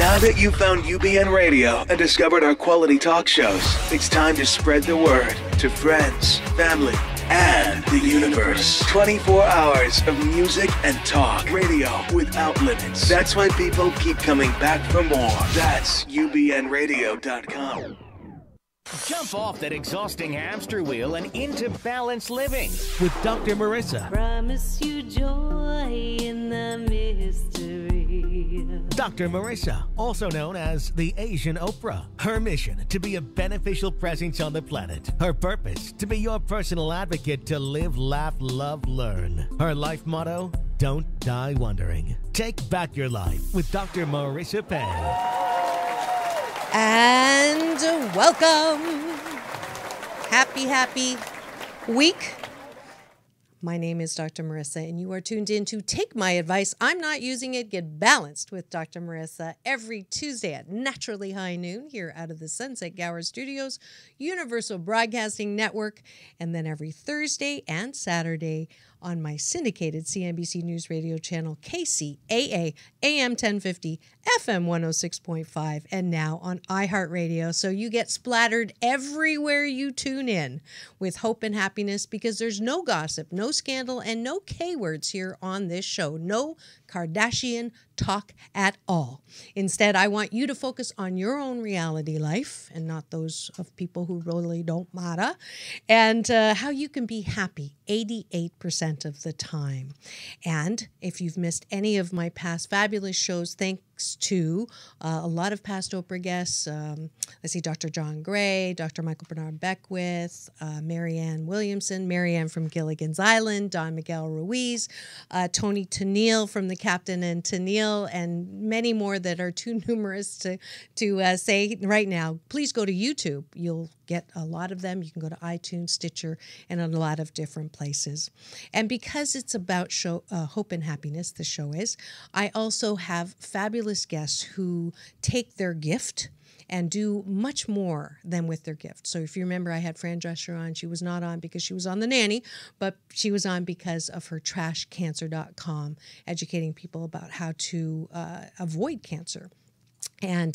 Now that you've found UBN Radio and discovered our quality talk shows, it's time to spread the word to friends, family, and the universe. 24 hours of music and talk. Radio without limits. That's why people keep coming back for more. That's UBNradio.com. Jump off that exhausting hamster wheel and into balanced living with Dr. Marissa. Promise you joy in the mystery. Dr. Marissa, also known as the Asian Oprah. Her mission, to be a beneficial presence on the planet. Her purpose, to be your personal advocate to live, laugh, love, learn. Her life motto, don't die wondering. Take back your life with Dr. Marissa Pei. And welcome. Happy, happy week. My name is Dr. Marissa, and you are tuned in to Take My Advice. I'm Not Using It. Get Balanced with Dr. Marissa every Tuesday at naturally high noon here out of the Sunset Gower Studios, Universal Broadcasting Network, and then every Thursday and Saturday on my syndicated CNBC News Radio channel, KCAA, AM 1050, FM 106.5, and now on iHeartRadio. So you get splattered everywhere you tune in with hope and happiness, because there's no gossip, no scandal, and no K-words here on this show. No Kardashian talk at all. Instead, I want you to focus on your own reality life and not those of people who really don't matter, and how you can be happy 88% of the time. And if you've missed any of my past fabulous shows, thanks to a lot of past Oprah guests, let's see, Dr. John Gray, Dr. Michael Bernard Beckwith, Marianne Williamson, Marianne from Gilligan's Island, Don Miguel Ruiz, Tony Tennille from The Captain and Tennille, and many more that are too numerous to say right now. Please go to YouTube. You'll get a lot of them. You can go to iTunes, Stitcher, and a lot of different places. And because it's about hope and happiness, the show is, I also have fabulous guests who take their gift and do much more than with their gift. So if you remember, I had Fran Drescher on. She was not on because she was on The Nanny, but she was on because of her TrashCancer.com, educating people about how to avoid cancer. And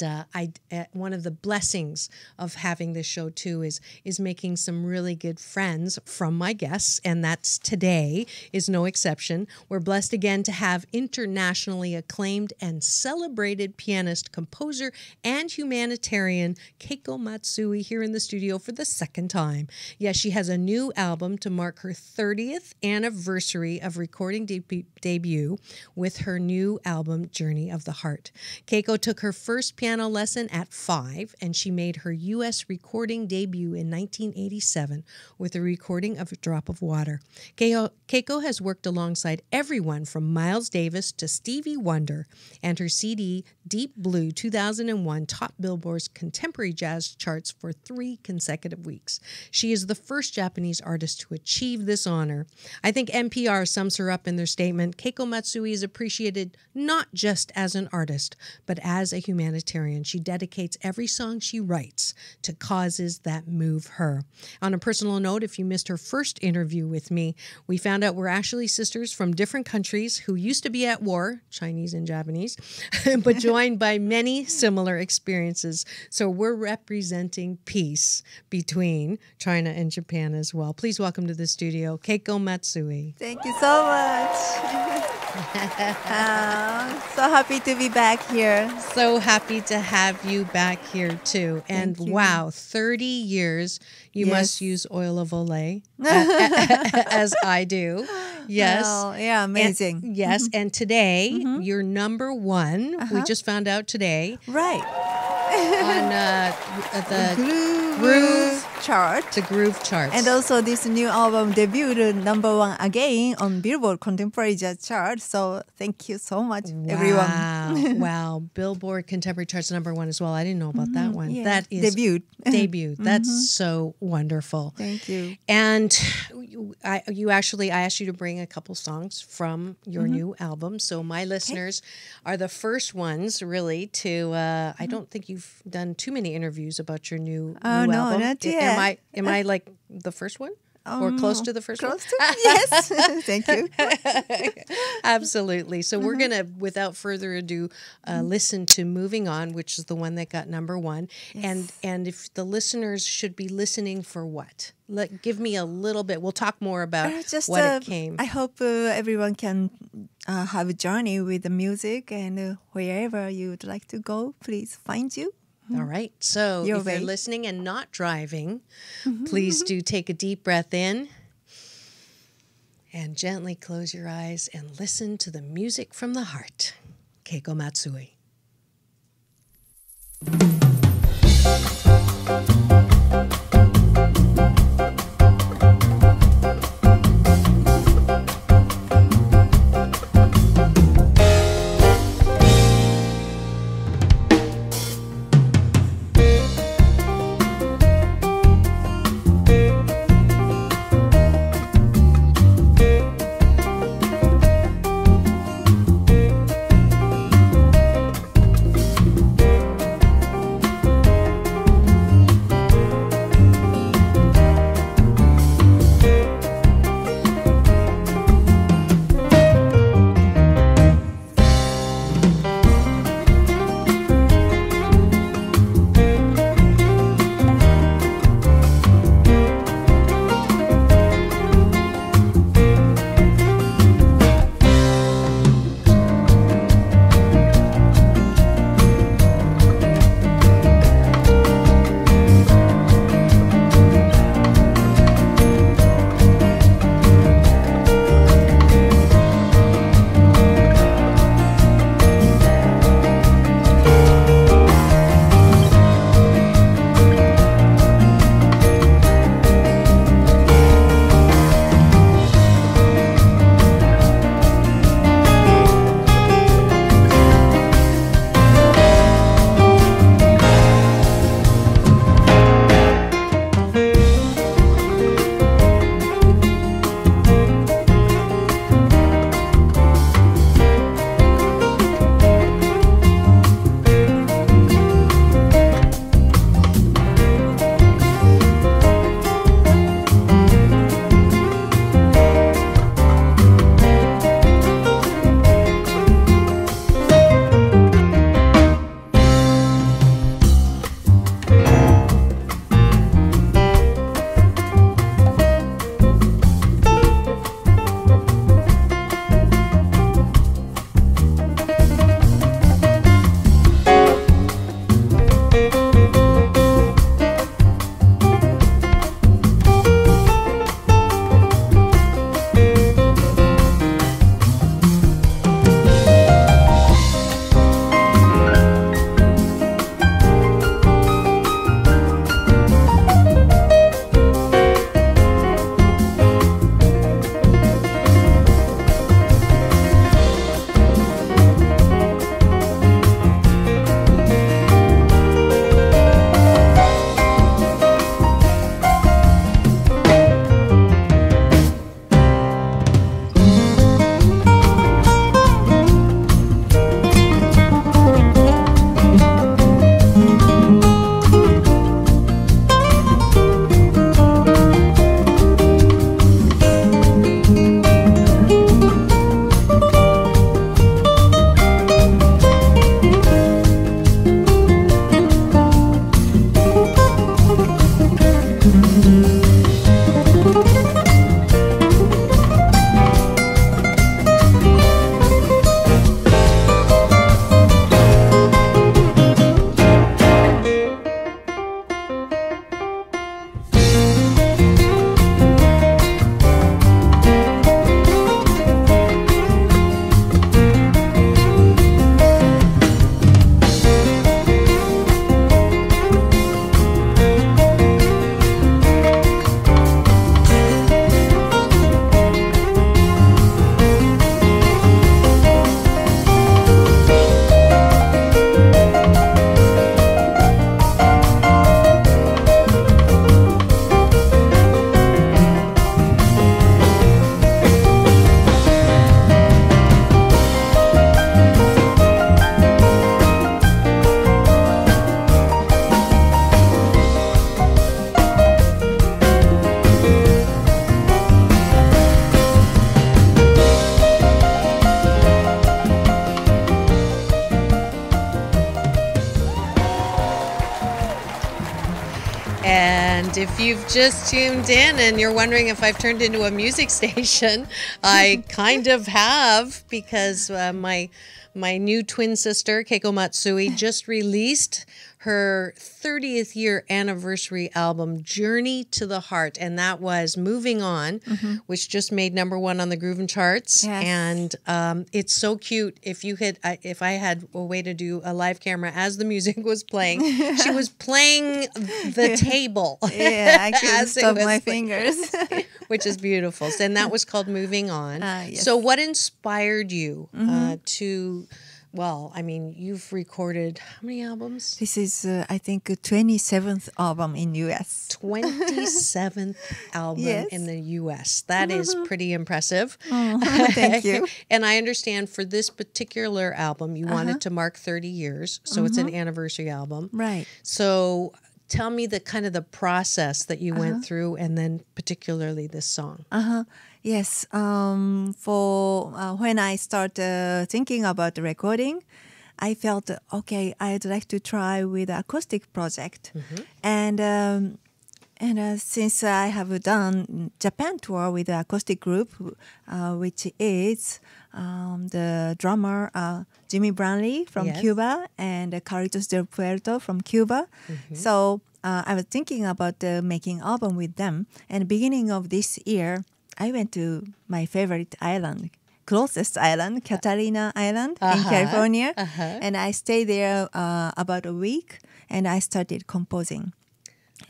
one of the blessings of having this show, too, is making some really good friends from my guests, and that's today is no exception. We're blessed again to have internationally acclaimed and celebrated pianist, composer, and humanitarian Keiko Matsui here in the studio for the second time. Yes, she has a new album to mark her 30th anniversary of recording debut with her new album, Journey of the Heart. Keiko took her first piano lesson at 5, and she made her U.S. recording debut in 1987 with a recording of A Drop of Water. Keiko has worked alongside everyone from Miles Davis to Stevie Wonder, and her CD, Deep Blue 2001, topped Billboard's contemporary jazz charts for 3 consecutive weeks. She is the first Japanese artist to achieve this honor. I think NPR sums her up in their statement, Keiko Matsui is appreciated not just as an artist, but as a humanitarian. She dedicates every song she writes to causes that move her. On a personal note, if you missed her first interview with me, we found out we're actually sisters from different countries who used to be at war, Chinese and Japanese, but joined by many similar experiences. So we're representing peace between China and Japan as well. Please welcome to the studio, Keiko Matsui. Thank you so much. So happy to be back here. So happy to have you back here too. And wow, 30 years. You must use oil of Olay as I do. Yes. Well, yeah, amazing. And, yes, and today you're number one. We just found out today. Right. On the Groove chart. The Groove chart. And also this new album debuted number one again on Billboard Contemporary Jazz chart. So thank you so much, everyone. Wow. Billboard Contemporary Charts number one as well. I didn't know about that one. Yeah. That is debut. That's so wonderful. Thank you. And I asked you to bring a couple songs from your new album. So my listeners are the first ones really to, I don't think you've done too many interviews about your new album. Oh, no, not yet. Am I like the first one? Or close to the first one? Close to, yes. Thank you. Absolutely. So we're going to, without further ado, listen to Moving On, which is the one that got #1. Yes. And if the listeners should be listening for what? Give me a little bit. We'll talk more about what it came. I hope everyone can have a journey with the music, and wherever you'd like to go, please find you. All right. So if you're listening and not driving, please do take a deep breath in and gently close your eyes and listen to the music from the heart. Keiko Matsui. And if you've just tuned in and you're wondering if I've turned into a music station, I kind of have, because my new twin sister, Keiko Matsui, just released her 30th year anniversary album, Journey to the Heart, and that was Moving On, which just made #1 on the Groove charts. Yes. And it's so cute. If I had a way to do a live camera as the music was playing, she was playing the table. Yeah, I couldn't stop my fingers. Which is beautiful. And that was called Moving On. Yes. So what inspired you to... Well, I mean, you've recorded how many albums? This is, I think, the 27th album in U.S. 27th album in the U.S. That is pretty impressive. Oh, thank you. And I understand for this particular album, you wanted to mark 30 years, so it's an anniversary album. Right. So tell me the kind of the process that you went through, and then particularly this song. Yes, when I started thinking about recording, I felt, okay, I'd like to try with acoustic project. And since I have done Japan tour with the acoustic group, which is the drummer Jimmy Branley from Cuba and Carlitos del Puerto from Cuba. So I was thinking about making album with them. And beginning of this year, I went to my favorite island, closest island, Catalina Island in California. And I stayed there about a week, and I started composing.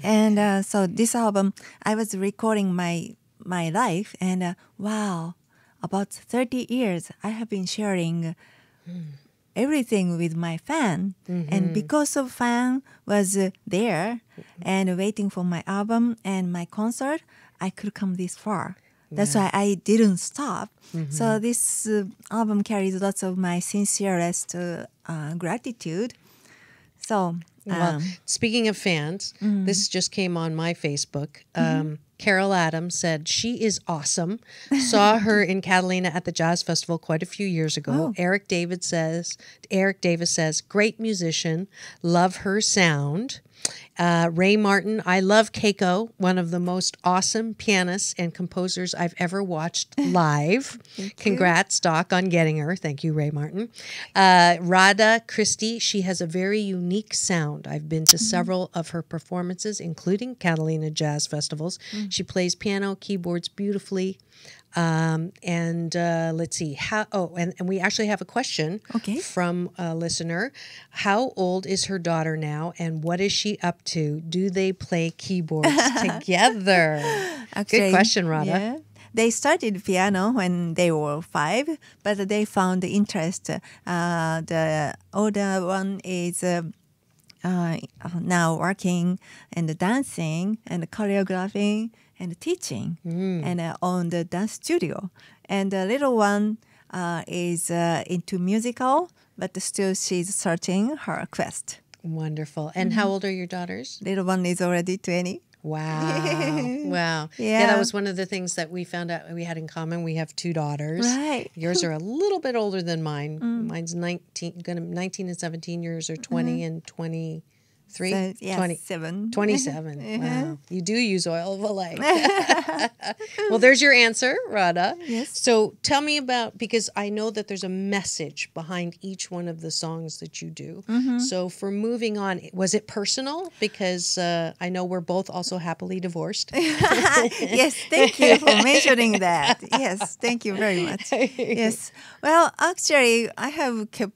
And so this album, I was recording my life, and wow, about 30 years, I have been sharing everything with my fan. And because of fan was there and waiting for my album and my concert, I could come this far. That's why I didn't stop. So this album carries lots of my sincerest gratitude. So, well, speaking of fans, this just came on my Facebook. Carol Adams said, she is awesome. Saw her in Catalina at the Jazz Festival quite a few years ago. Oh. Eric Davis says, great musician, love her sound. Ray Martin, I love Keiko, one of the most awesome pianists and composers I've ever watched live. Congrats, Doc, on getting her. Thank you, Ray Martin. Radha Christie, she has a very unique sound. I've been to several of her performances, including Catalina Jazz Festivals. She plays piano, keyboards beautifully. Let's see. And we actually have a question from a listener. How old is her daughter now, and what is she up to? Do they play keyboards together? Good question, Radha. Yeah. They started piano when they were 5, but they found the interest. The older one is... now working and dancing and choreographing and teaching and on the dance studio. And the little one is into musical, but still she's searching her quest. Wonderful. And how old are your daughters? Little one is already 20. Wow. Wow. Yeah, that was one of the things that we found out we had in common. We have 2 daughters. Right. Yours are a little bit older than mine. Mine's 19 and 17. Yours are 20 and 23. So, yeah, 27. Wow. You do use oil of a light. Well, there's your answer, Radha. Yes. So tell me about, because I know that there's a message behind each one of the songs that you do. So for Moving On, was it personal? Because I know we're both also happily divorced. Yes, thank you for mentioning that. Yes, thank you very much. Yes. Well, actually, I have kept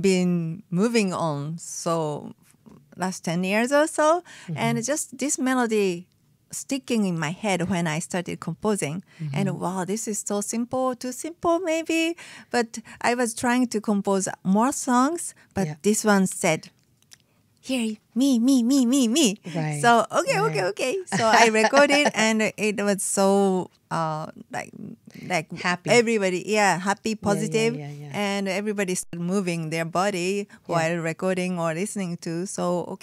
been moving on, so last 10 years or so, and just this melody sticking in my head when I started composing. And wow, this is so simple, too simple maybe, but I was trying to compose more songs, but this one said, here, me. Right. So, okay. So I recorded, and it was so like happy. Everybody, happy, positive, and everybody started moving their body while recording or listening to. So,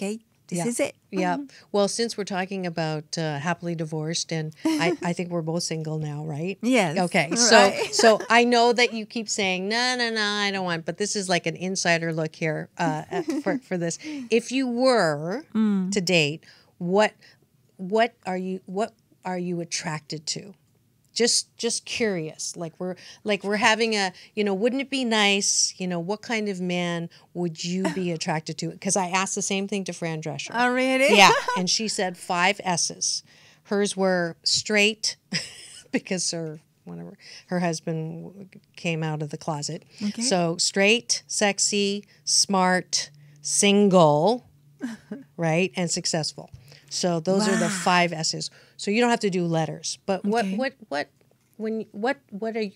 this is it. Yeah. Well, since we're talking about happily divorced, and I think we're both single now, right? Yes. Okay. So so I know that you keep saying, no, I don't want, but this is like an insider look here for this. If you were to date, what what are you attracted to? Just curious. Like we're having a, wouldn't it be nice, what kind of man would you be attracted to? Because I asked the same thing to Fran Drescher. Oh, really? Yeah. And she said 5 S's. Hers were straight, because her husband came out of the closet. Okay. So straight, sexy, smart, single, right, and successful. So those are the 5 S's. So you don't have to do letters, but okay.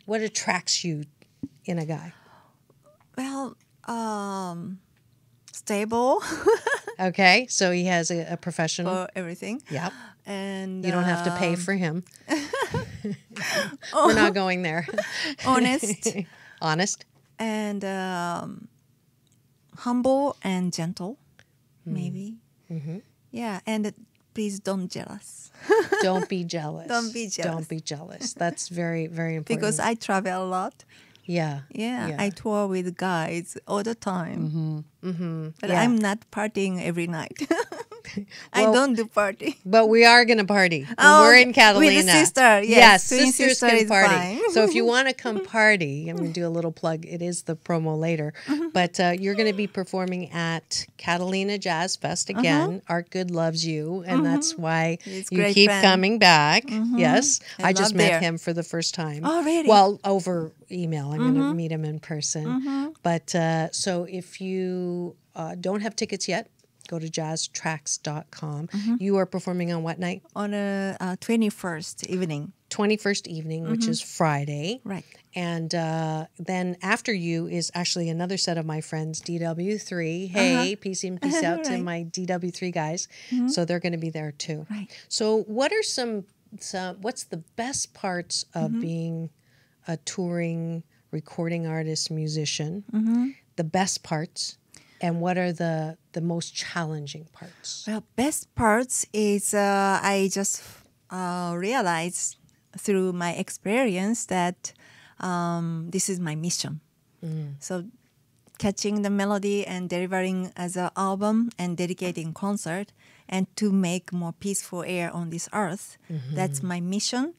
what attracts you in a guy? Well, stable. Okay, so he has a professional for everything. Yep, and you don't have to pay for him. We're not going there. Honest, and humble and gentle, maybe. Mm-hmm. Yeah, and please don't jealous. Don't be jealous. Don't be jealous. Don't be jealous. That's very, very important. Because I travel a lot. Yeah. Yeah. I tour with guys all the time. Mm-hmm. Mm-hmm. But yeah. I'm not partying every night. I don't do party. But we are going to party. Oh, we're in Catalina. With the sister. Yes, sisters can party. So if you want to come party, I'm going to do a little plug. It is the promo later. Mm-hmm. But you're going to be performing at Catalina Jazz Fest again. Mm-hmm. Art Good loves you, and that's why you keep coming back. Mm-hmm. Yes. I just met him for the first time. Oh, really? Well, over email. I'm going to meet him in person. Mm-hmm. But so if you don't have tickets yet, go to jazztracks.com. You are performing on what night? On a 21st evening. 21st evening, which is Friday. Right. And then after you is actually another set of my friends, DW3. Hey, peace in, peace out to my DW3 guys. So they're going to be there too. Right. So what are what's the best parts of being a touring recording artist, musician? The best parts. And what are the most challenging parts? Well, best parts is I just realized through my experience that this is my mission. So catching the melody and delivering as an album and dedicating concert and to make more peaceful air on this earth, that's my mission.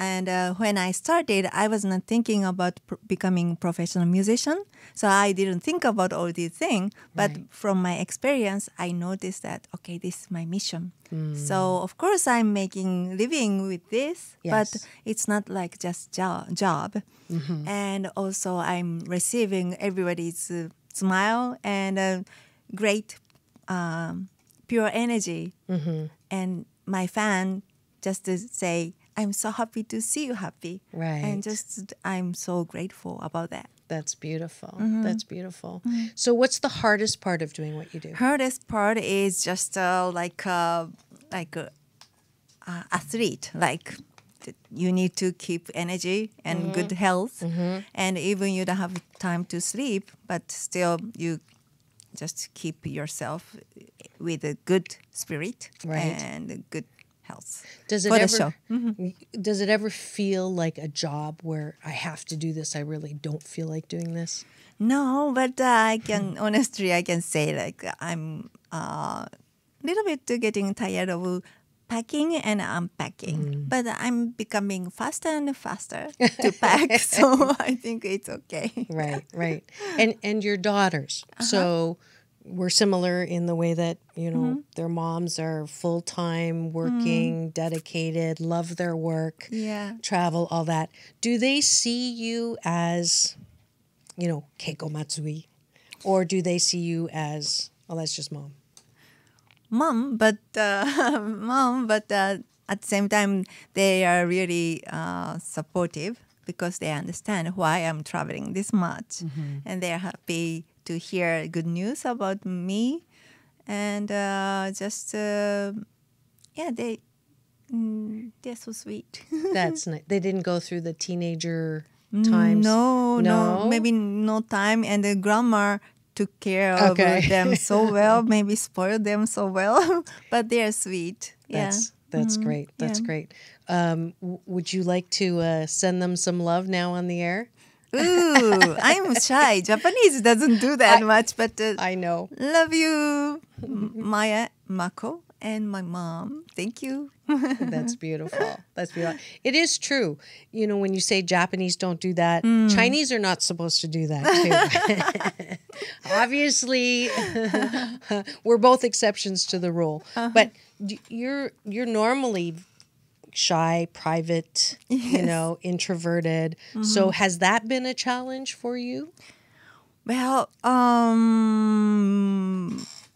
And when I started, I was not thinking about becoming a professional musician. So I didn't think about all these things. But from my experience, I noticed that, okay, this is my mission. So, of course, I'm making living with this, but it's not like just job. And also, I'm receiving everybody's smile and great pure energy. And my fan just to say, I'm so happy to see you happy. Right. And just, I'm so grateful about that. That's beautiful. That's beautiful. So what's the hardest part of doing what you do? Hardest part is just like an athlete. Like you need to keep energy and good health. And even you don't have time to sleep, but still you just keep yourself with a good spirit and a good health. Does it ever feel like a job where I have to do this? I really don't feel like doing this. No, but I can honestly, I can say like I'm a little bit getting tired of packing and unpacking, but I'm becoming faster and faster to pack, so I think it's okay. Right, right. And your daughters, so. We're similar in the way that, their moms are full-time, working, dedicated, love their work, travel, all that. Do they see you as, Keiko Matsui? Or do they see you as, oh, that's just mom? Mom, but at the same time, they are really supportive because they understand why I'm traveling this much. And they're happy to hear good news about me, and they're so sweet. That's nice. They didn't go through the teenager times. No, maybe no time, and the grandma took care of them so well, maybe spoiled them so well, but they're sweet. That's great. That's great. Would you like to send them some love now on the air? Ooh, I'm shy. Japanese doesn't do that much, but I know. Love you, Maya, Mako, and my mom. Thank you. That's beautiful. That's beautiful. It is true. You know, when you say Japanese don't do that, Chinese are not supposed to do that too. Obviously, we're both exceptions to the rule. But you're normally shy, private, you know, introverted. So has that been a challenge for you? Well,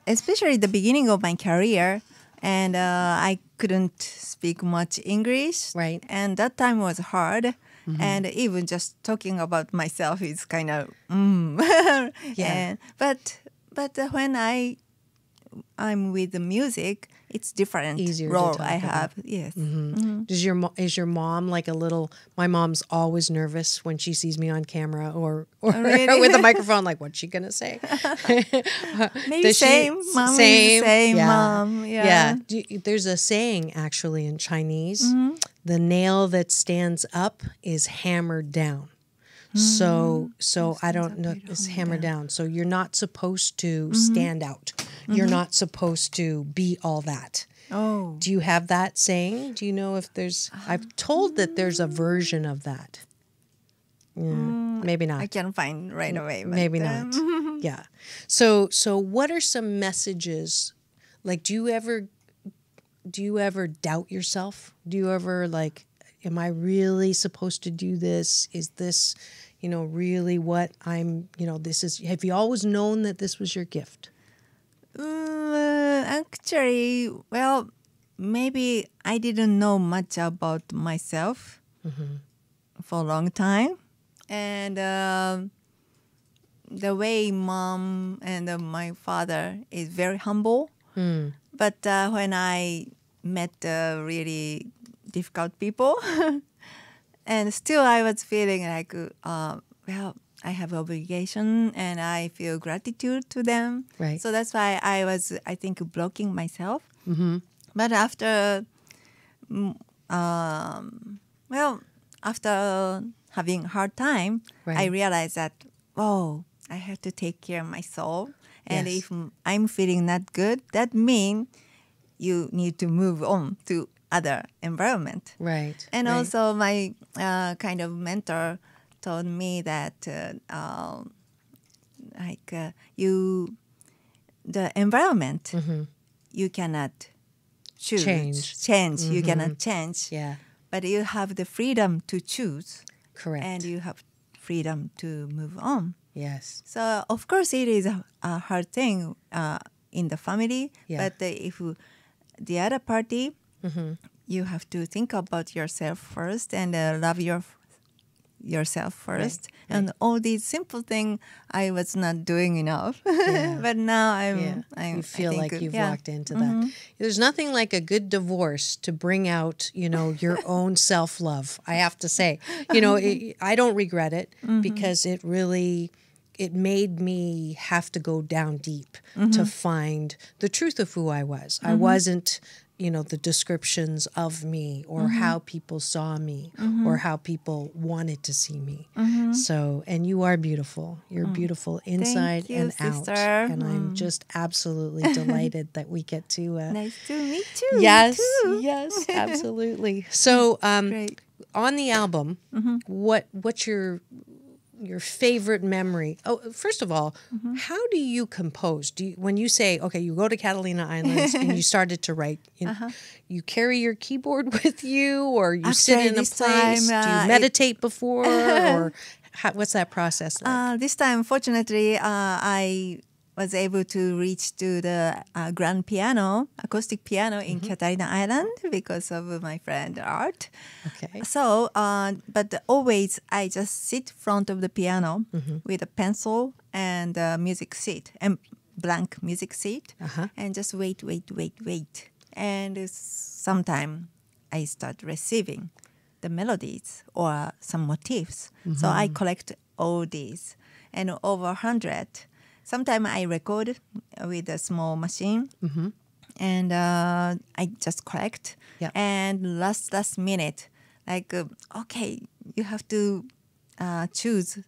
especially the beginning of my career, and I couldn't speak much English. Right. And that time was hard. And even just talking about myself is kind of, yeah. But when I'm with the music, it's different. Easier role I have. Yes. Is your mom like a little? My mom's always nervous when she sees me on camera or really? With a microphone. Like, what's she gonna say? Maybe same mom. Yeah. There's a saying actually in Chinese: the nail that stands up is hammered down. So I don't know. It's hammered down. So you're not supposed to stand out. You're not supposed to be all that. Oh. Do you have that saying? Do you know if there's... I've told that there's a version of that. Yeah, maybe not. I can't find right away. But maybe not. Yeah. So what are some messages? Like, do you ever doubt yourself? Do you ever like, am I really supposed to do this? Is this, you know, really what I'm, you know, this is... Have you always known that this was your gift? Actually, well, maybe I didn't know much about myself for a long time. And the way mom and my father is very humble. But when I met really difficult people, and still I was feeling like, well, I have obligation and I feel gratitude to them. Right. So that's why I was, I think, blocking myself. But after, well, after having a hard time, I realized that, oh, I have to take care of my soul. And if I'm feeling not good, that means you need to move on to other environment. Right. And also my kind of mentor told me that like the environment you cannot choose, change. You cannot change. Yeah. But you have the freedom to choose. Correct. And you have freedom to move on. Yes. So of course it is a hard thing in the family. Yeah. But if the other party, you have to think about yourself first and love yourself first, and all these simple things I was not doing enough. But now I'm you feel like you've walked into that. There's nothing like a good divorce to bring out, you know, your own self-love. I have to say, you know, I don't regret it because it really... It made me have to go down deep to find the truth of who I was. I wasn't, you know, the descriptions of me or how people saw me or how people wanted to see me. So, and you are beautiful. You're beautiful inside and out. And I'm just absolutely delighted that we get to... nice to meet you. Yes, yes, absolutely. So, on the album, what's your favorite memory? Oh, first of all, how do you compose? When you say, okay, you go to Catalina Islands and you started to write, you carry your keyboard with you, or you sit in a place? Time, do you meditate before? Or what's that process like? This time, fortunately, I was able to reach to the grand piano, acoustic piano in Catalina Island because of my friend Art. Okay. So, but always I just sit in front of the piano with a pencil and a music sheet, and blank music sheet, and just wait. And sometimes I start receiving the melodies or some motifs. So I collect all these and over 100. Sometimes I record with a small machine, and I just collect. Yep. And last minute, like, okay, you have to choose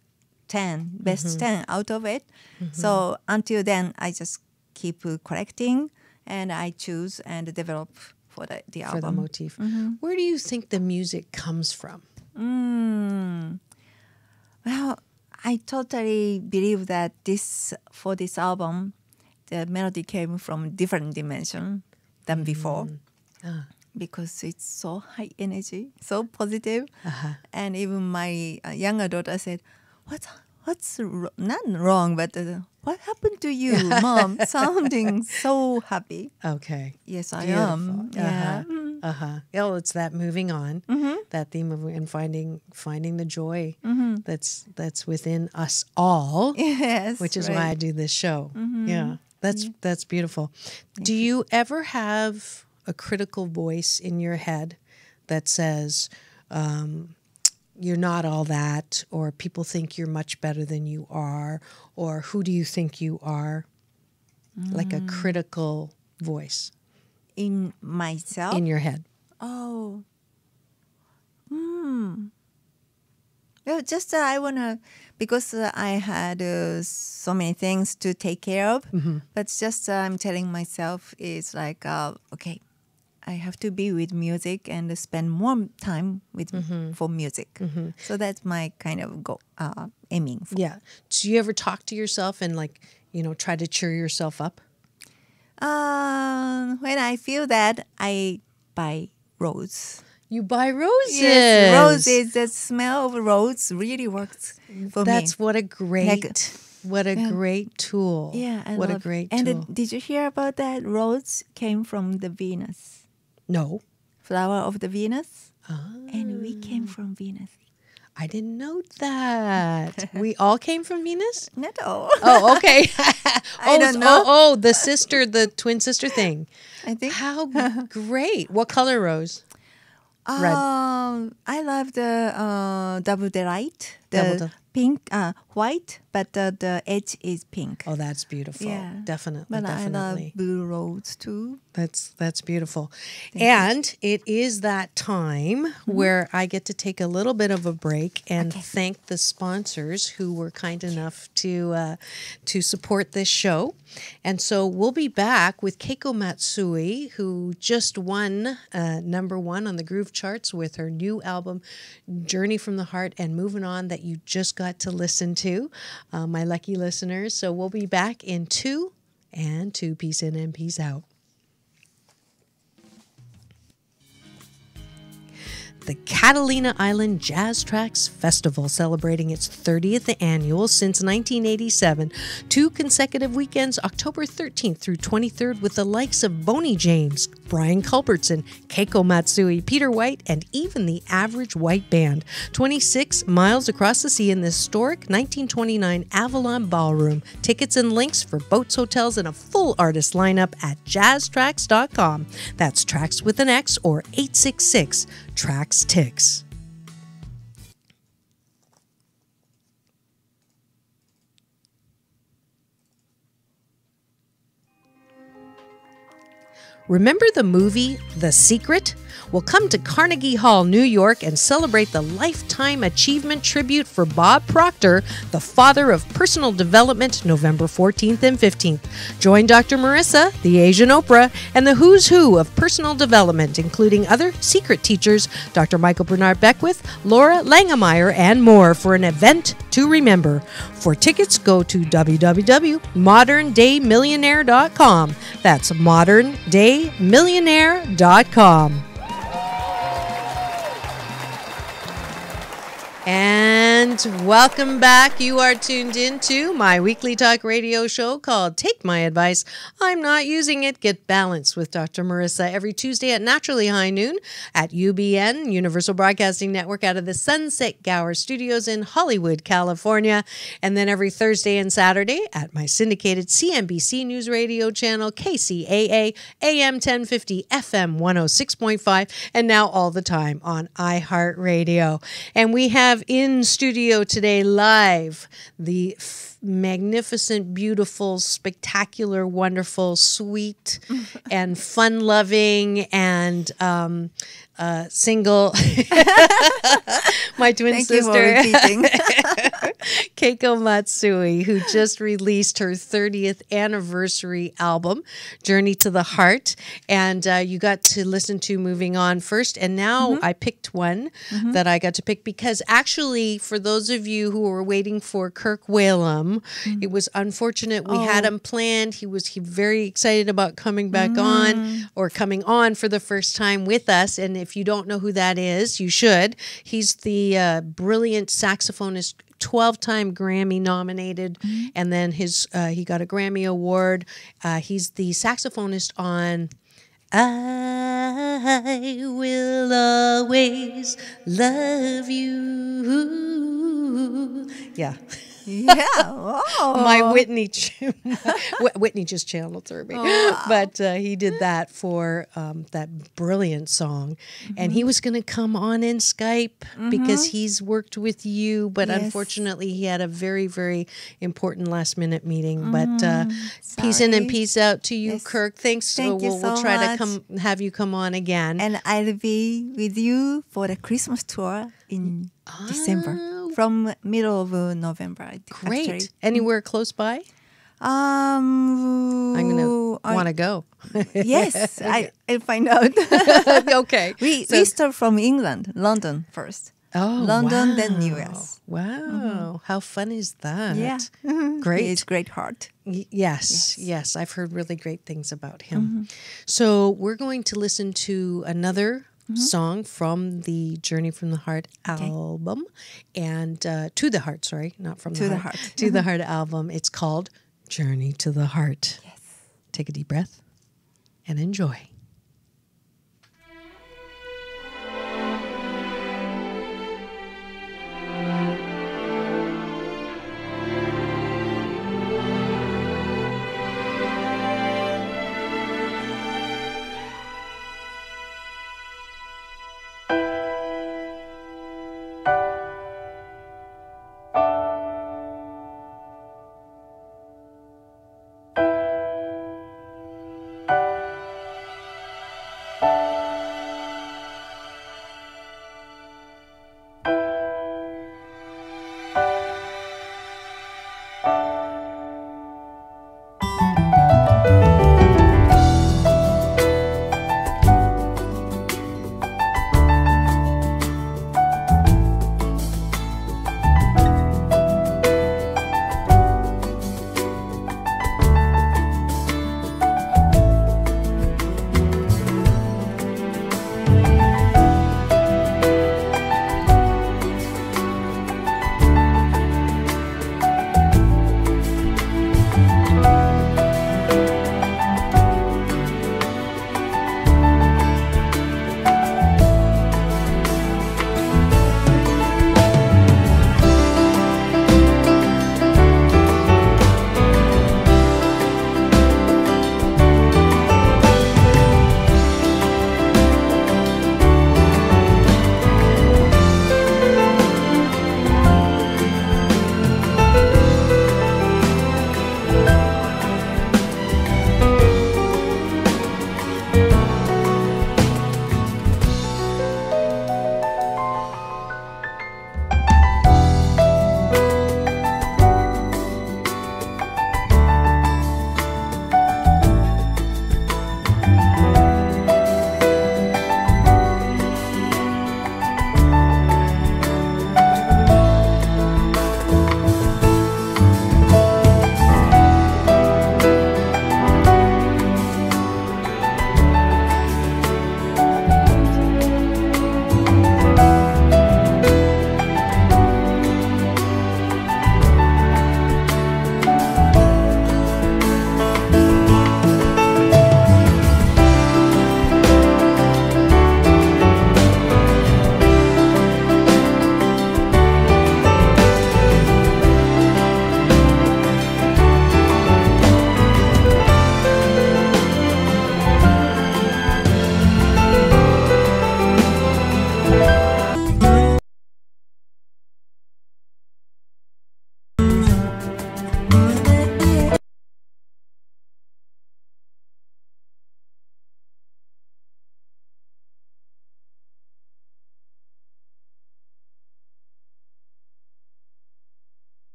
10, best 10 out of it. So until then, I just keep collecting and I choose and develop for the album. For the motif. Mm-hmm. Where do you think the music comes from? Well, I totally believe that for this album, the melody came from different dimension than before, because it's so high energy, so positive. And even my younger daughter said, what happened to you, Mom? Sounding so happy. Okay. Yes, I am. Yeah. Yeah, it's that moving on, that theme of and finding the joy that's within us all. Yes, which is why I do this show. Yeah, that's beautiful. Do you ever have a critical voice in your head that says, you're not all that, or people think you're much better than you are, or who do you think you are? Like a critical voice. In myself? In your head. Oh. Well, just I want to, because I had so many things to take care of, but just I'm telling myself it's like, okay, I have to be with music and spend more time with for music. So that's my kind of goal, aiming for. Yeah. Do you ever talk to yourself and, like, you know, try to cheer yourself up? When I feel that, I buy roses. You buy roses. Yes, roses. The smell of roses really works for me. That's what a great. Like, what a great tool. Yeah, I love it. And did you hear about that? Roses came from the Venus. No. Flower of the Venus. And we came from Venus. I didn't know that. We all came from Venus? Not all. Oh, okay. I don't know. Oh, the sister, the twin sister thing. I think. How great. What color rose? Red. I love the double delight. The pink, white, but the edge is pink. Oh, that's beautiful. Yeah. Definitely. But definitely. I love blue rose too. That's beautiful. Thank you. It is that time where I get to take a little bit of a break and thank the sponsors who were kind enough to support this show. And so we'll be back with Keiko Matsui, who just won #1 on the Groove Charts with her new album, Journey from the Heart and Moving On, that you just got to listen to, my lucky listeners. So we'll be back in 2 and 2. Peace in and peace out. The Catalina Island Jazz Tracks Festival, celebrating its 30th annual since 1987. 2 consecutive weekends, October 13th through 23rd, with the likes of Boney James, Brian Culbertson, Keiko Matsui, Peter White, and even the Average White Band. 26 miles across the sea in the historic 1929 Avalon Ballroom. Tickets and links for boats, hotels, and a full artist lineup at jazztracks.com. That's tracks with an X, or 866-TRACKS-TICKS. Remember the movie The Secret? We'll come to Carnegie Hall, New York, and celebrate the Lifetime Achievement Tribute for Bob Proctor, the father of personal development, November 14th and 15th. Join Dr. Marissa, the Asian Oprah, and the who's who of personal development, including other secret teachers, Dr. Michael Bernard Beckwith, Laura Langemeyer, and more, for an event to remember. For tickets, go to www.moderndaymillionaire.com. That's moderndaymillionaire.com. And welcome back. You are tuned into my weekly talk radio show called Take My Advice, I'm Not Using It, Get Balanced with Dr. Marissa, every Tuesday at naturally high noon at UBN, Universal Broadcasting Network, out of the Sunset Gower Studios in Hollywood, California. And then every Thursday and Saturday at my syndicated CNBC News Radio channel, KCAA, AM 1050, FM 106.5, and now all the time on iHeartRadio. And we have in studio today live the magnificent, beautiful, spectacular, wonderful, sweet, and fun-loving, and single. My twin sister, Keiko Matsui, who just released her 30th anniversary album, Journey to the Heart. And you got to listen to Moving On first. And now I picked one that I got to pick because actually, for those of you who were waiting for Kirk Whalum, it was unfortunate. We had him planned. He was very excited about coming back on, or coming on for the first time with us. And if you don't know who that is, you should. He's the brilliant saxophonist, 12-time Grammy nominated, and then his he got a Grammy Award. He's the saxophonist on I Will Always Love You. Yeah. Yeah. Oh. My Whitney. Whitney just channeled through me. Oh, wow. But he did that for that brilliant song. And he was going to come on in Skype because he's worked with you. But unfortunately, he had a very, very important last-minute meeting. But peace in and peace out to you, Kirk. Thanks. We'll try to have you come on again. And I'll be with you for the Christmas tour in December, from middle of November. Great. Actually. Anywhere close by? I'm going to want to go. Yes, okay. I'll find out. Okay. We start from England, London first. Oh, London, then US. Wow. How fun is that? Yeah. Great. He has great heart. Yes. I've heard really great things about him. So we're going to listen to another song from the Journey from the Heart album, and to the Heart, sorry, not from the Heart. To the Heart album. It's called Journey to the Heart. Yes. Take a deep breath and enjoy.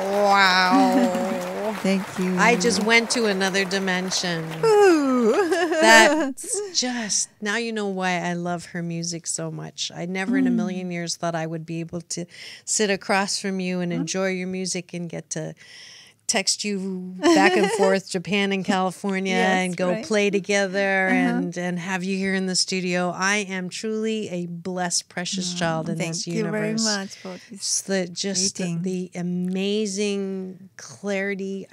Wow. Thank you. I just went to another dimension. Ooh. That's just, now you know why I love her music so much. I never in a million years thought I would be able to sit across from you and enjoy your music and get to text you back and forth Japan and California and go play together and have you here in the studio. I am truly a blessed, precious child in this universe. Thank you very much for this the amazing clarity.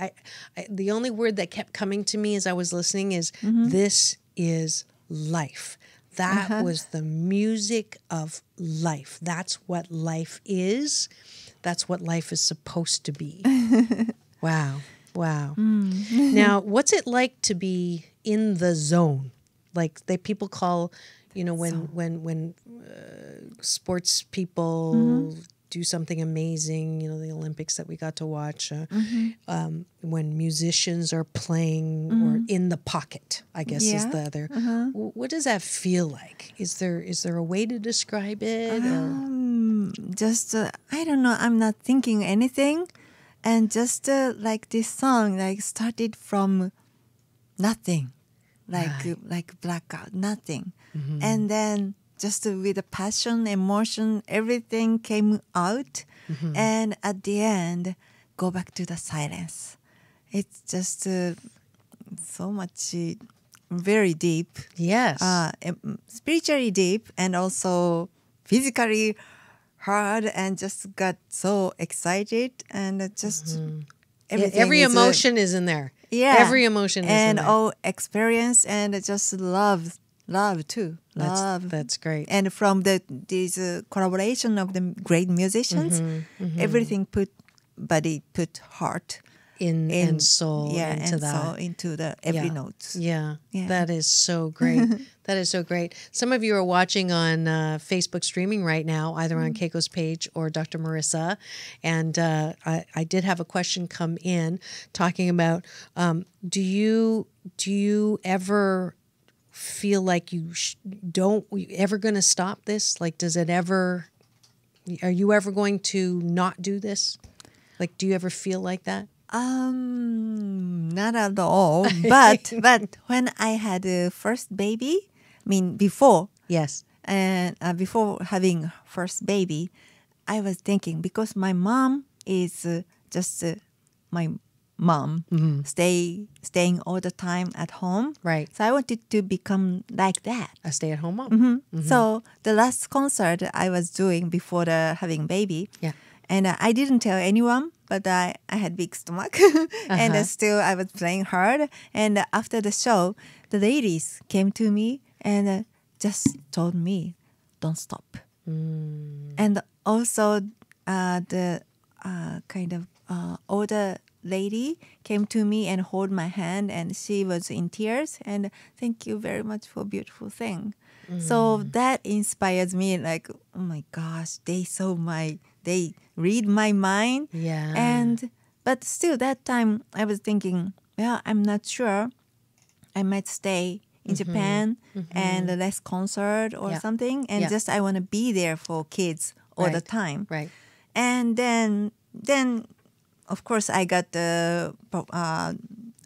The only word that kept coming to me as I was listening is this is life. That was the music of life. That's what life is. That's what life is supposed to be. Wow. Wow. Mm. Now, what's it like to be in the zone? Like they people call, you know, when sports people do something amazing, you know, the Olympics that we got to watch, when musicians are playing or in the pocket, I guess is the other. What does that feel like? Is there a way to describe it? I don't know. I'm not thinking anything. And just like this song, like started from nothing, like blackout, nothing. And then just with passion, emotion, everything came out. And at the end, go back to the silence. It's just so much, very deep. Yes. Spiritually deep and also physically hard, and just got so excited, and just every emotion is in there. Yeah, every emotion is in there. And all experience, and just love too. Love. That's great. And from these collaboration of the great musicians, everything put heart in and soul into that. Soul into the every note. Yeah, that is so great. That is so great. Some of you are watching on Facebook streaming right now, either on Keiko's page or Dr. Marissa. And I did have a question come in talking about do you ever feel like you ever going to stop this? Like, are you ever going to not do this? Like, do you ever feel like that? Not at all. But when I had a first baby, I mean before, and before having first baby, I was thinking, because my mom is just my mom, staying all the time at home. Right. So I wanted to become like that, a stay-at-home mom. So the last concert I was doing before having baby, and I didn't tell anyone, but I had big stomach. And still I was playing hard. And after the show, the ladies came to me and just told me, don't stop. And also the kind of older lady came to me and hold my hand, and she was in tears. And thank you very much for beautiful thing. So that inspires me, like, oh my gosh, they read my mind. Yeah. But still that time I was thinking, well, I'm not sure. I might stay in Japan and the less concert or something. And just I want to be there for kids all the time. Right. And then of course I got the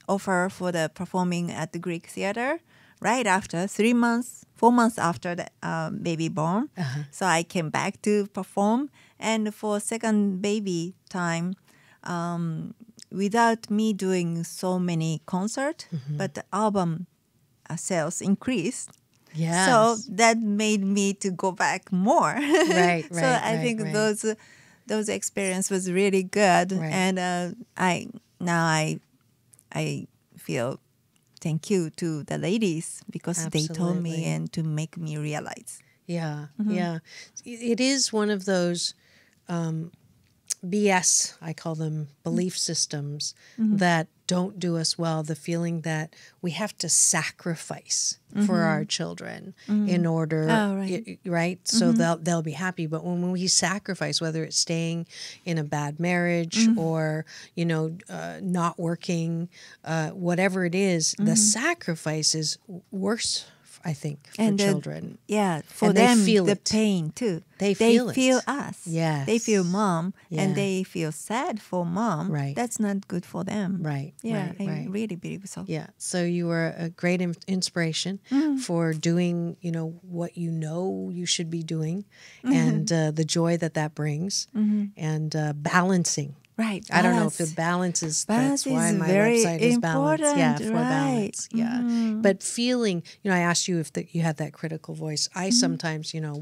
offer for the performing at the Greek Theater right after, 4 months after the baby born. So I came back to perform. And for second baby time, without me doing so many concerts, but the album sales increased. Yes. So that made me to go back more. Right, right. So I think those experience was really good. Right. And I feel thank you to the ladies, because they told me and to make me realize. Yeah, yeah. It is one of those BS, I call them, belief systems that don't do us well. The feeling that we have to sacrifice for our children in order, so they'll be happy. But when we sacrifice, whether it's staying in a bad marriage or, you know, not working, whatever it is, the sacrifice is worse I think, for children. Yeah, for and them, they feel the pain too. They feel it. They feel us. Yes. They feel mom, and they feel sad for mom. Right. That's not good for them. Right. Yeah, I really believe so. Yeah. So you were a great inspiration for doing, you know, what you know you should be doing, and the joy that that brings, and balancing. Right. Balance. I don't know if it balances. Balance, that's why my website is balanced. Yeah, for balance. Yeah. But feeling, you know, I asked you if you had that critical voice. I sometimes, you know,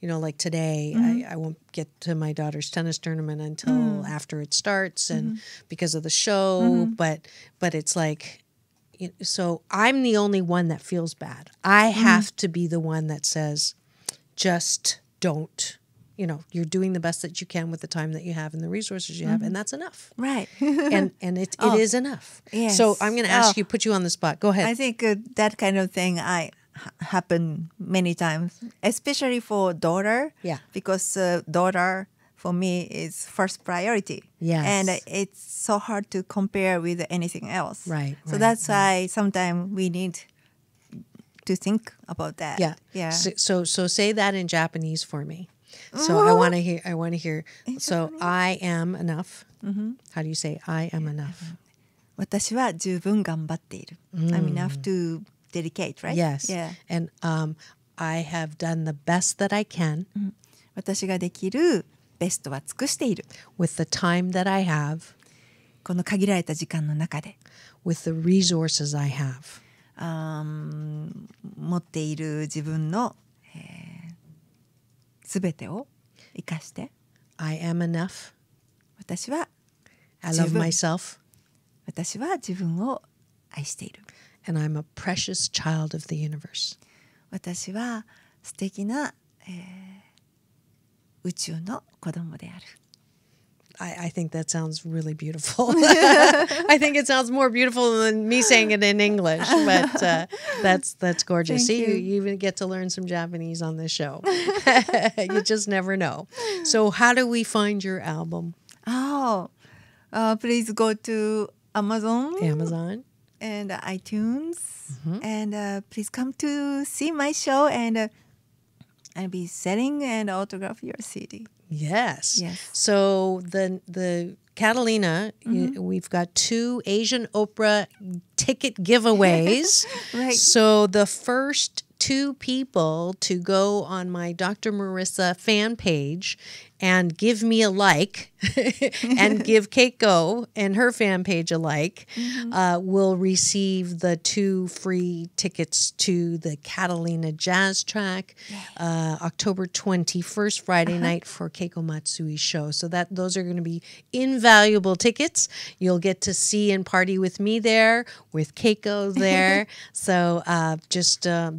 you know, like today, I won't get to my daughter's tennis tournament until after it starts, and because of the show. But it's like, you know, so I'm the only one that feels bad. I have to be the one that says, just don't. You know, you're doing the best that you can with the time that you have and the resources you have, and that's enough. Right. And it is enough. Yes. So I'm going to ask you, put you on the spot. Go ahead. I think that kind of thing happened many times, especially for daughter. Yeah. Because daughter, for me, is first priority. Yes. And it's so hard to compare with anything else. Right. So that's why sometimes we need to think about that. Yeah. Yeah. So say that in Japanese for me. So I want to hear. So I am enough. How do you say I am enough? 私は十分頑張っている. I'm enough to dedicate, right? Yes. Yeah. And I have done the best that I can. 私ができるベストは尽くしている. With the time that I have. この限られた時間の中で. With the resources I have. 持っている自分の全てを生かして。I am enough. 私は自分。I love myself. 私は自分を愛している。And I'm a precious child of the universe. 私は素敵な、宇宙の子供である。I think that sounds really beautiful. I think it sounds more beautiful than me saying it in English, but that's gorgeous. See, you even get to learn some Japanese on this show. You just never know. So how do we find your album? Oh, please go to Amazon. And iTunes. And please come to see my show, and I'll be selling and autograph your CD. Yes. Yes. So the Catalina, we've got 2 Asian Oprah ticket giveaways. Right. So the first 2 people to go on my Dr. Marissa fan page and give me a like and give Keiko and her fan page a like will receive the 2 free tickets to the Catalina Jazz Track October 21st, Friday night for Keiko Matsui's show. So those are going to be invaluable tickets. You'll get to see and party with me there, with Keiko there. So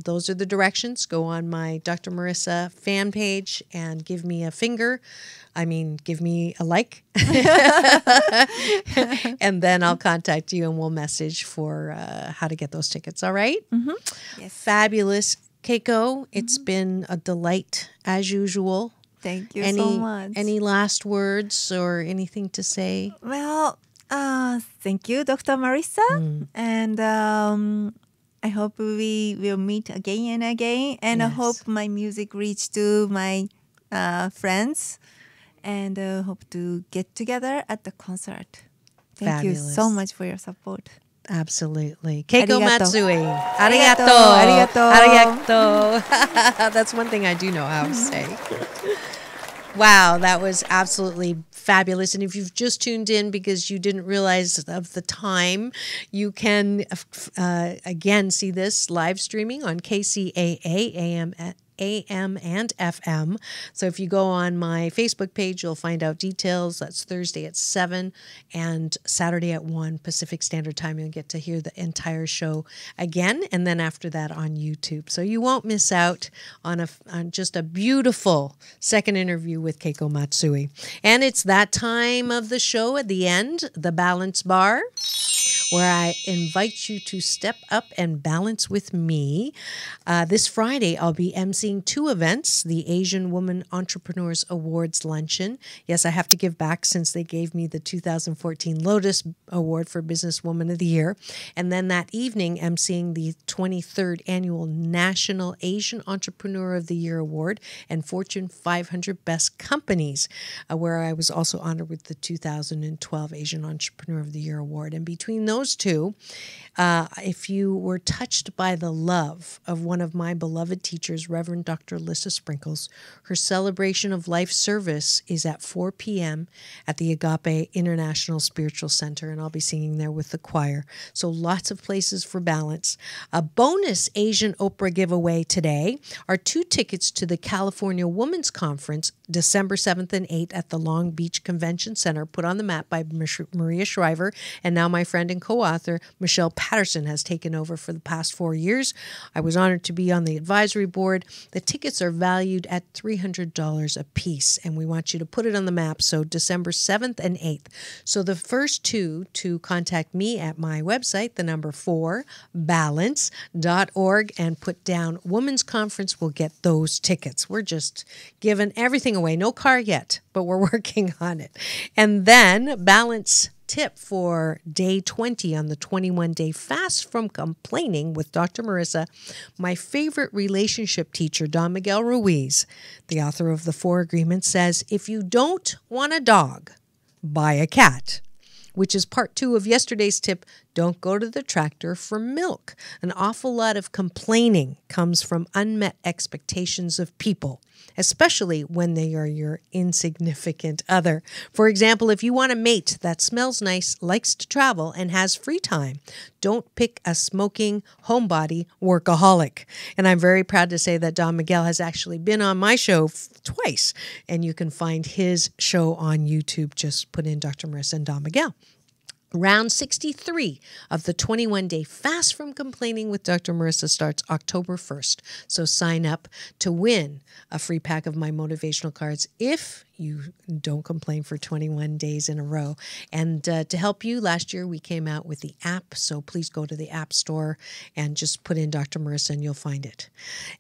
those are the directions. Go on my Dr. Marissa fan page and give me a finger. I mean, give me a like, and then I'll contact you and we'll message for how to get those tickets. All right? Yes. Fabulous. Keiko, it's been a delight as usual. Thank you so much. Any last words or anything to say? Well, thank you, Dr. Marissa. And I hope we will meet again and again. And I hope my music reach to my friends, and hope to get together at the concert. Thank you so much for your support. Absolutely. Keiko Matsui. Arigato. Arigato. Arigato. Arigato. That's one thing I do know how to say. Wow, that was absolutely fabulous. And if you've just tuned in because you didn't realize of the time, you can, again, see this live streaming on KCAA AM and FM. So if you go on my Facebook page, you'll find out details. That's Thursday at 7 and Saturday at 1 Pacific Standard Time. You'll get to hear the entire show again, and then after that on YouTube. So you won't miss out on just a beautiful second interview with Keiko Matsui. And it's that time of the show at the end, the balance bar. where I invite you to step up and balance with me. This Friday, I'll be emceeing two events, the Asian Woman Entrepreneurs Awards Luncheon. Yes, I have to give back since they gave me the 2014 Lotus Award for Businesswoman of the Year. And then that evening, I'm emceeing the 23rd Annual National Asian Entrepreneur of the Year Award and Fortune 500 Best Companies, where I was also honored with the 2012 Asian Entrepreneur of the Year Award. And between those two, if you were touched by the love of one of my beloved teachers, Reverend Dr. Alyssa Sprinkles, her celebration of life service is at 4 p.m. at the Agape International Spiritual Center, and I'll be singing there with the choir. So lots of places for balance. A bonus Asian Oprah giveaway today are two tickets to the California Women's Conference, December 7th and 8th at the Long Beach Convention Center, put on the map by Maria Shriver. And now my friend and co-author, Michelle Patterson, has taken over for the past 4 years. I was honored to be on the advisory board. The tickets are valued at $300 a piece, and we want you to put it on the map. So December 7th and 8th. So the first two to contact me at my website, the number 4balance.org, and put down Women's Conference, will get those tickets. We're just giving everything away. No car yet, but we're working on it. And then balance tip for day 20 on the 21-day fast from complaining with Dr. Marissa, my favorite relationship teacher, Don Miguel Ruiz, the author of The Four Agreements, says, if you don't want a dog, buy a cat, which is part two of yesterday's tip, don't go to the tractor for milk. An awful lot of complaining comes from unmet expectations of people, especially when they are your insignificant other. For example, if you want a mate that smells nice, likes to travel, and has free time, don't pick a smoking, homebody workaholic. And I'm very proud to say that Don Miguel has actually been on my show twice, and you can find his show on YouTube. Just put in Dr. Marissa and Don Miguel. Round 63 of the 21-day fast from complaining with Dr. Marissa starts October 1st. So sign up to win a free pack of my motivational cards if you don't complain for 21 days in a row. And to help you, last year we came out with the app. So please go to the app store and just put in Dr. Marissa and you'll find it.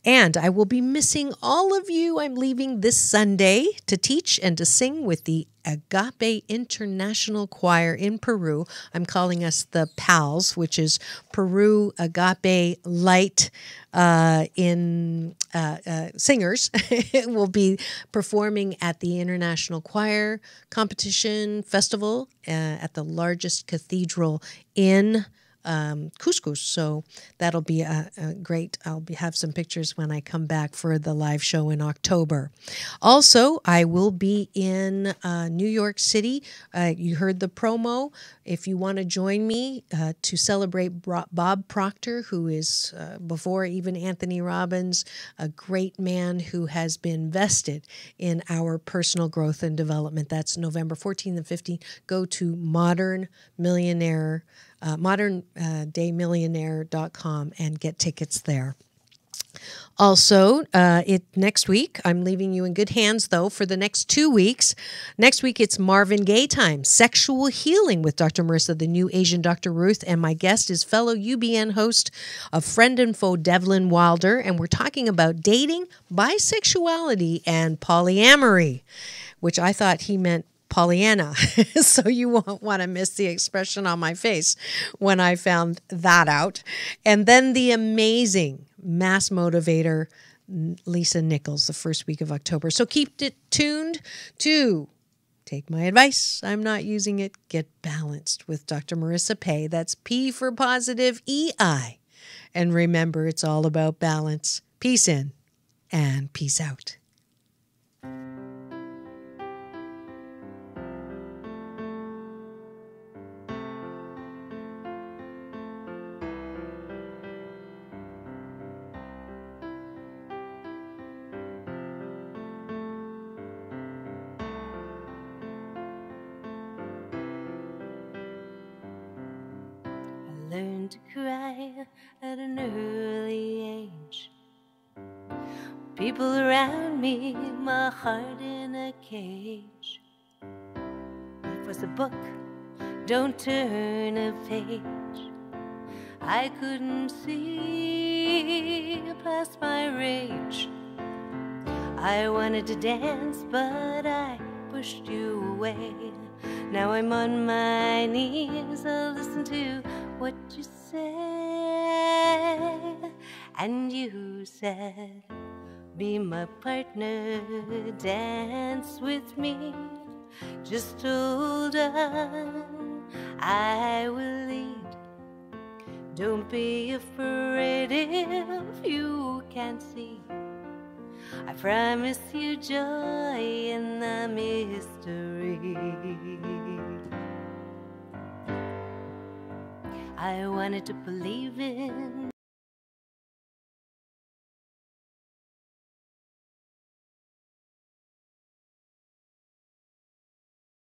And I will be missing all of you. I'm leaving this Sunday to teach and to sing with the Agape International Choir in Peru. I'm calling us the PALS, which is Peru Agape Light Singers. Will be performing at the International Choir Competition Festival at the largest cathedral in Cusco. So that'll be a great. I'll have some pictures when I come back for the live show in October. Also, I will be in New York City. You heard the promo. If you want to join me to celebrate Bob Proctor, who is before even Anthony Robbins, a great man who has been invested in our personal growth and development. That's November 14th and 15th. Go to moderndaymillionaire.com and get tickets there. Also, next week, I'm leaving you in good hands, though, for the next 2 weeks. Next week, it's Marvin Gaye time, Sexual Healing with Dr. Marissa, the new Asian Dr. Ruth, and my guest is fellow UBN host of Friend and Foe, Devlin Wilder, and we're talking about dating, bisexuality, and polyamory, which I thought he meant Pollyanna. So you won't want to miss the expression on my face when I found that out. And then the amazing mass motivator, Lisa Nichols, the first week of October. So keep it tuned to Take My Advice, I'm Not Using It, Get Balanced with Dr. Marissa Pei. That's P for positive, E-I. And remember, it's all about balance. Peace in and peace out. At an early age, people around me, my heart in a cage. Life was a book, don't turn a page. I couldn't see past my rage. I wanted to dance, but I pushed you away. Now I'm on my knees, I'll listen to what you said. And you said, be my partner, dance with me. Just hold on, I will lead. Don't be afraid if you can't see. I promise you joy in the mystery. I wanted to believe in